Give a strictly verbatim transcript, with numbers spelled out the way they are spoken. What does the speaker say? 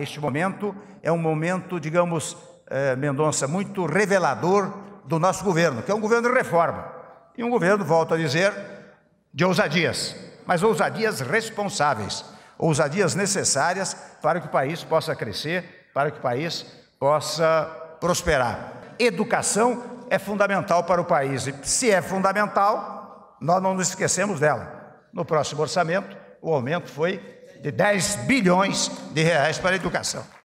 Este momento é um momento, digamos, eh, Mendonça, muito revelador do nosso governo, que é um governo de reforma. E um governo, volto a dizer, de ousadias, mas ousadias responsáveis, ousadias necessárias para que o país possa crescer, para que o país possa prosperar. Educação é fundamental para o país e, se é fundamental, nós não nos esquecemos dela. No próximo orçamento, o aumento foi de dez bilhões de reais para a educação.